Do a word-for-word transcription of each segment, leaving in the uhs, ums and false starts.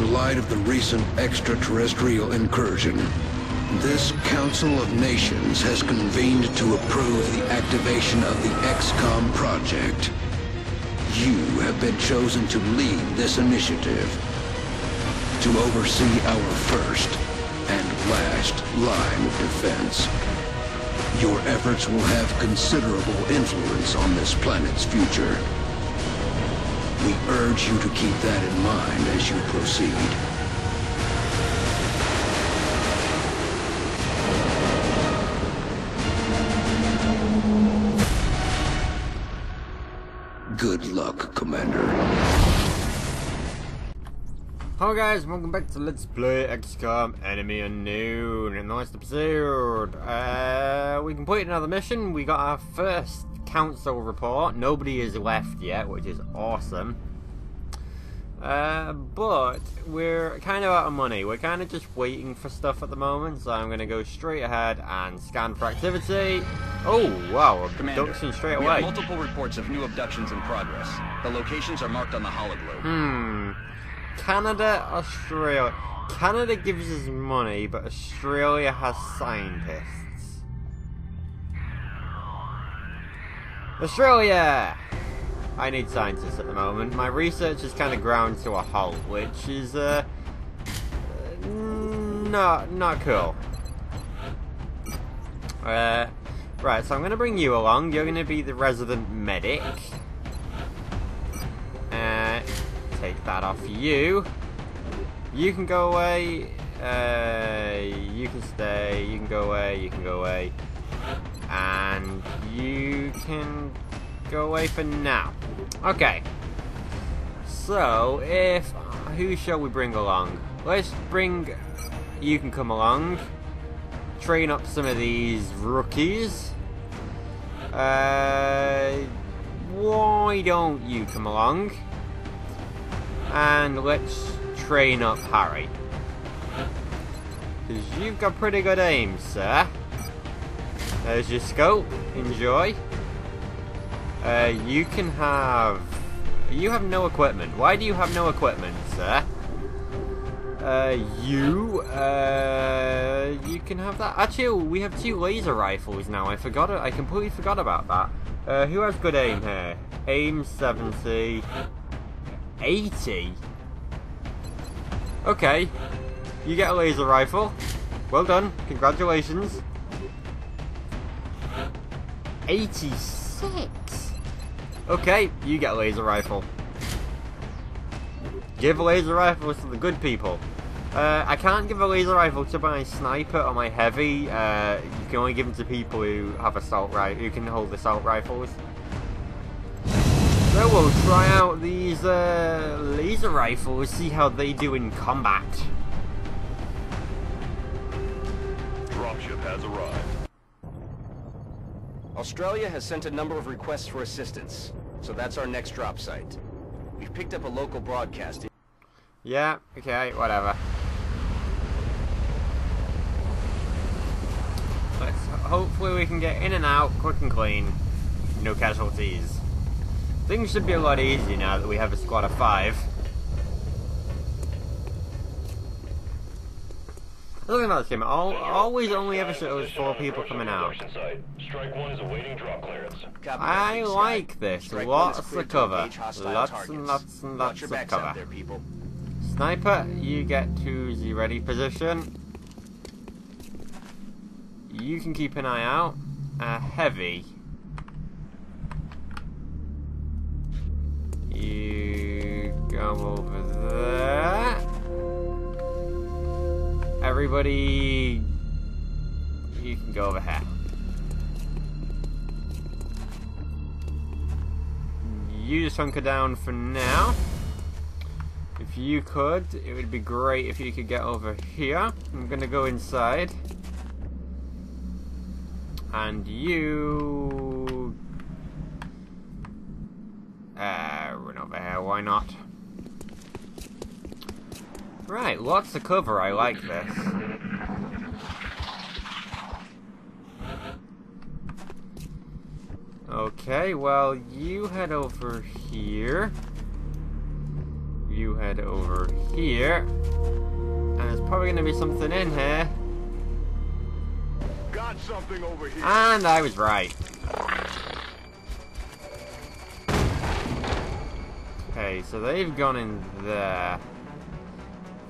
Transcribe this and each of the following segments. in light of the recent extraterrestrial incursion, this Council of Nations has convened to approve the activation of the X COM project. You have been chosen to lead this initiative, to oversee our first and last line of defense. Your efforts will have considerable influence on this planet's future. We urge you to keep that in mind as you proceed. Good luck, Commander. Hello guys, welcome back to Let's Play X COM Enemy Unknown. In the last episode, uh, we completed another mission. We got our first council report. Nobody is left yet, which is awesome. Uh, but we're kind of out of money. We're kind of just waiting for stuff at the moment, so I'm going to go straight ahead and scan for activity. Oh wow, Commander, abduction straight away. We have multiple reports of new abductions in progress. The locations are marked on the hologlobe. Hmm. Canada, Australia. Canada gives us money, but Australia has scientists. Australia! I need scientists at the moment. My research is kind of ground to a halt, which is, uh... Not, not cool. Uh, right, so I'm going to bring you along. You're going to be the resident medic. Uh, take that off you. You can go away. Uh, you can stay. You can go away. You can go away. And you can go away for now. Okay. So, if... who shall we bring along? Let's bring... you can come along. Train up some of these rookies. Uh, why don't you come along? And let's train up Harry. Because you've got pretty good aim, sir. There's your scope. Enjoy. Uh, you can have... you have no equipment. Why do you have no equipment, sir? Uh, you... Uh, you can have that. Actually, we have two laser rifles now. I forgot... I completely forgot about that. Uh, who has good aim here? Aim seventy... eighty? Okay. You get a laser rifle. Well done. Congratulations. eighty-six. Okay, you get a laser rifle. Give laser rifles to the good people. Uh, I can't give a laser rifle to my sniper or my heavy. Uh, you can only give them to people who have assault rifles, who can hold assault rifles. So we'll try out these uh, laser rifles, see how they do in combat. Dropship has arrived. Australia has sent a number of requests for assistance, so that's our next drop site. We've picked up a local broadcast. Yeah, okay, whatever. Let's, hopefully we can get in and out quick and clean. No casualties. Things should be a lot easier now that we have a squad of five. Look at that team. All, always only ever shows four people coming out. I like this. Lots of cover. Lots and lots and lots of cover. Sniper, you get to the ready position. You can keep an eye out. Uh, heavy. You go over there. Everybody, you can go over here. You just hunker down for now. If you could, it would be great if you could get over here. I'm gonna go inside. And you... Uh, run over here, why not? Right, lots of cover, I like this. Okay, well, you head over here. you head over here. And there's probably going to be something in here. Got something over here. And I was right. Okay, so they've gone in there.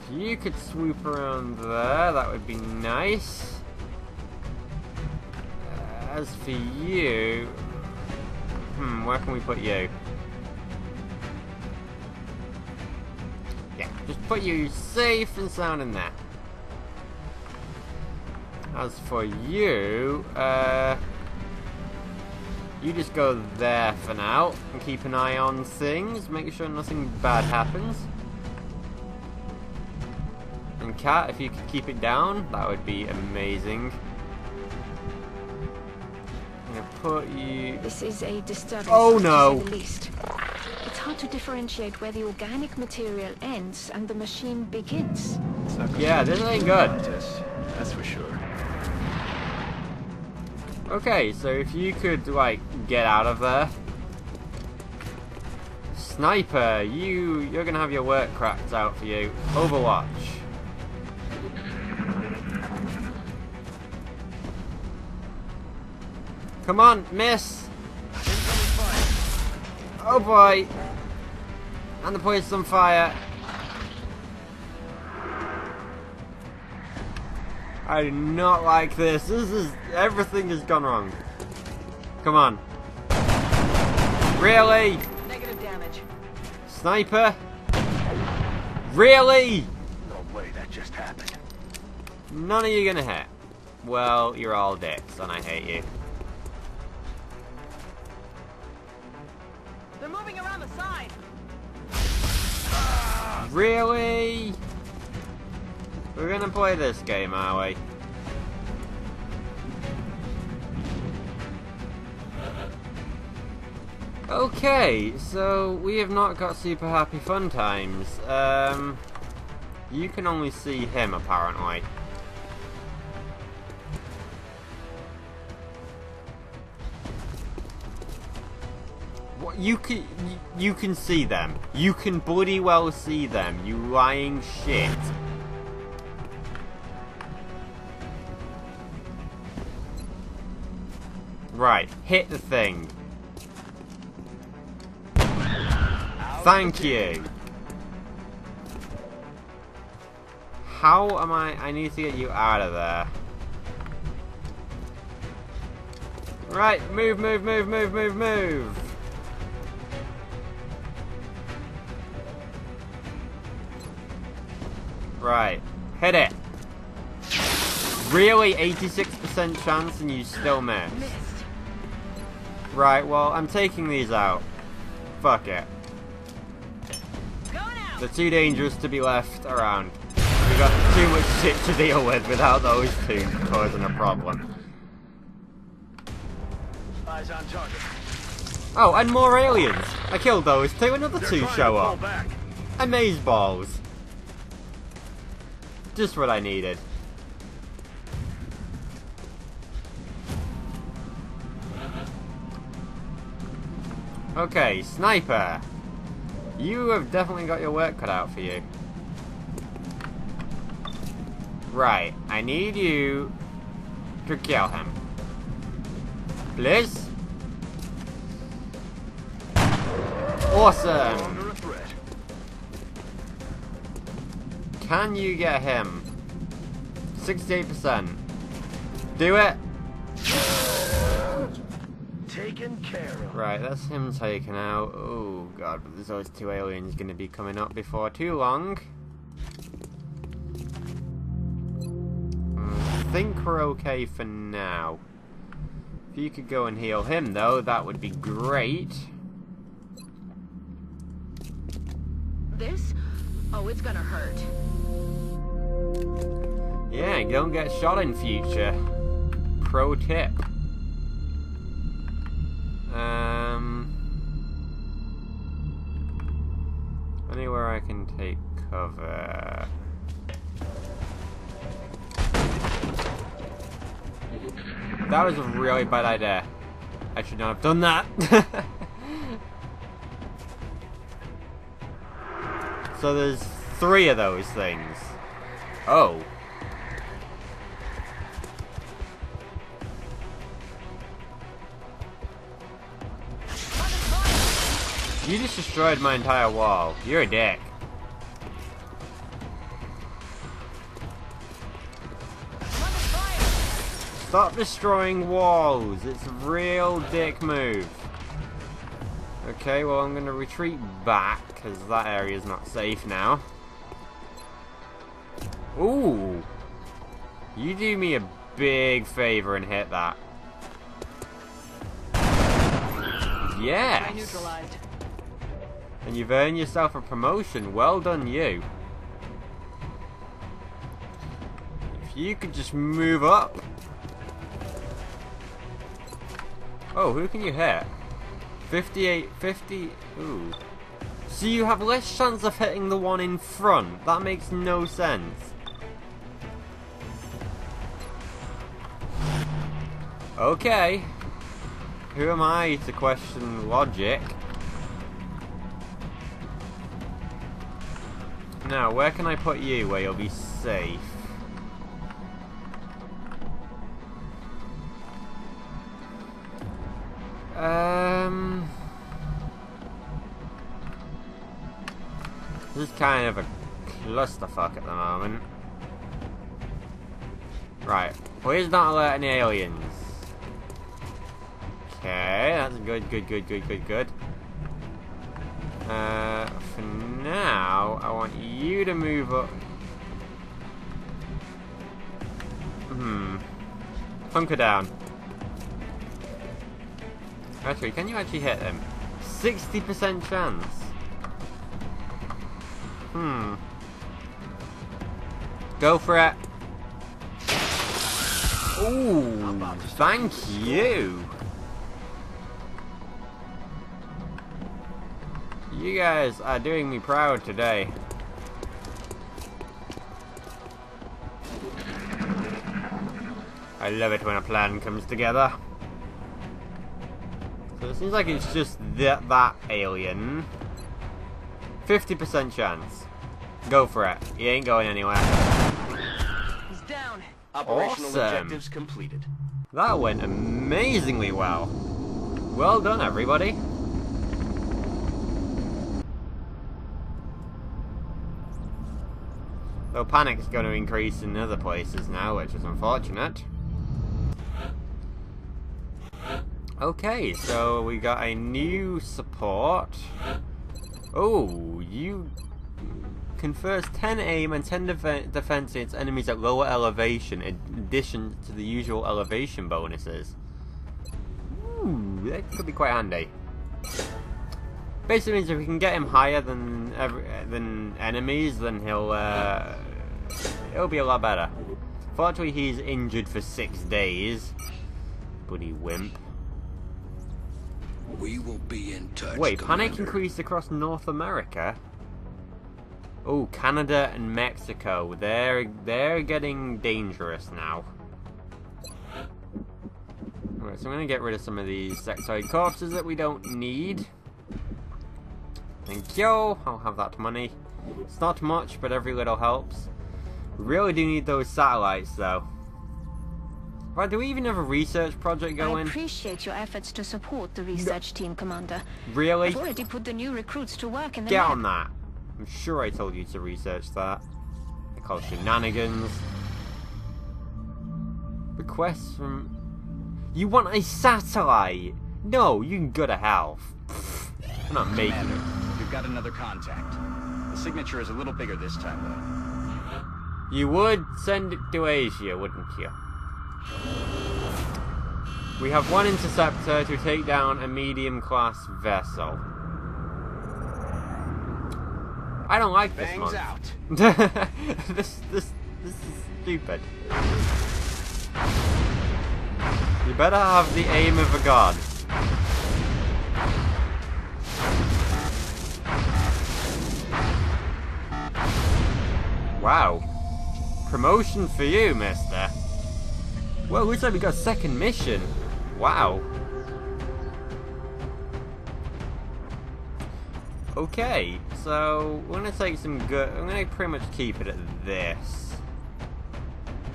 If you could swoop around there, that would be nice. As for you, hmm, where can we put you? Yeah, just put you safe and sound in there. As for you, uh, you just go there for now and keep an eye on things, make sure nothing bad happens. And Cat, if you could keep it down, that would be amazing. Put you... This is a disturbance. Oh no! The least. It's hard to differentiate where the organic material ends and the machine begins. It's not good. Yeah, this ain't good. That's for sure. Okay, so if you could like get out of there, Sniper, you you're gonna have your work cracked out for you. Overwatch. Come on, miss! Oh boy! And the poison's on fire! I do not like this. This is... everything has gone wrong. Come on. Really? Negative damage. Sniper? Really? No way that just happened. None of you gonna hit. Well, you're all dicks and I hate you. Really? We're gonna play this game, are we? Okay, so we have not got super happy fun times. Um, you can only see him apparently. You can, you can see them. You can bloody well see them, you lying shit. Right, hit the thing. Thank you. How am I... I need to get you out of there. Right, move, move, move, move, move, move. Right, hit it. Really, eighty-six percent chance and you still missed. missed. Right, well, I'm taking these out. Fuck it. They're too dangerous to be left around. We've got too much shit to deal with without those two causing a problem. Eyes on target. Oh, and more aliens. I killed those two. Another They're two show up. Back. Amazeballs. Just what I needed. Okay, Sniper. You have definitely got your work cut out for you. Right, I need you to kill him. Please? Awesome! Can you get him? sixty-eight percent. Do it! Taken care of. Right, that's him taken out. Oh god, but there's always two aliens gonna be coming up before too long. I think we're okay for now. If you could go and heal him though, that would be great. This? Oh, it's gonna hurt. Yeah, you don't get shot in future. Pro tip. Um, anywhere I can take cover. That was a really bad idea. I should not have done that. So there's three of those things. Oh. You just destroyed my entire wall. You're a dick. Stop destroying walls. It's a real dick move. Okay, well I'm going to retreat back because that area is not safe now. Ooh. You do me a big favor and hit that. Yes. And you've earned yourself a promotion. Well done you. If you could just move up. Oh, who can you hit? fifty-eight, fifty, ooh. So you have less chance of hitting the one in front. That makes no sense. Okay. Who am I to question logic? Now, where can I put you where you'll be safe? Um, this is kind of a clusterfuck at the moment. Right, please don't alert any aliens. Okay, that's good, good, good, good, good, good. Uh, for now, I want you to move up. Hmm. Hunker down. Actually, can you actually hit them? sixty percent chance. Hmm. Go for it. Ooh, thank you. You guys are doing me proud today. I love it when a plan comes together. So it seems like it's just that that alien. fifty percent chance. Go for it. He ain't going anywhere. He's down. Operational objectives completed. That went amazingly well. Well done, everybody. Though panic's going to increase in other places now, which is unfortunate. Okay, so we got a new support. Oh, you confers ten aim and ten def defense against enemies at lower elevation, in addition to the usual elevation bonuses. Ooh, that could be quite handy. Basically means if we can get him higher than every, than enemies, then he'll uh, it'll be a lot better. Fortunately, he's injured for six days. Bloody wimp. We will be in touch. Wait, Commander. Panic increased across North America? Oh, Canada and Mexico. They're they're getting dangerous now. Alright, so I'm gonna get rid of some of these sectoid corpses that we don't need. Thank you. I'll have that money. It's not much, but every little helps. We really do need those satellites though. Right, do we even have a research project going? I appreciate your efforts to support the research team, Commander. Really? I've already put the new recruits to work in the Get lab. on that. I'm sure I told you to research that. I call shenanigans. Requests from... You want a satellite? No, you can go to hell. I'm not making it. We've got another contact. The signature is a little bigger this time, though. You would send it to Asia, wouldn't you? We have one interceptor to take down a medium-class vessel. I don't like this Bangs month. out. this, this, this is stupid. You better have the aim of a god. Wow. Promotion for you, mister. Well, looks like we got a second mission. Wow. Okay, so we're gonna take some good. I'm gonna pretty much keep it at this.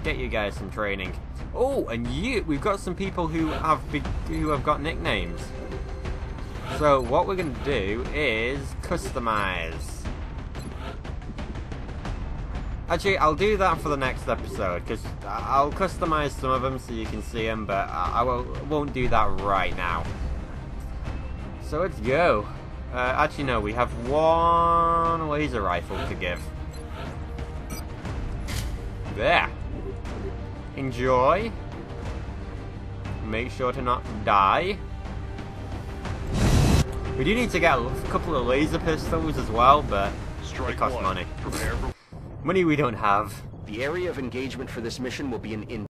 Get you guys some training. Oh, and you, we've got some people who have be, who have got nicknames. So what we're gonna do is customize. Actually, I'll do that for the next episode because I'll customize some of them so you can see them, but I won't do that right now. So let's go. Uh, actually, no, we have one laser rifle to give. There. Enjoy. Make sure to not die. We do need to get a couple of laser pistols as well, but it costs money. Money we don't have. The area of engagement for this mission will be an in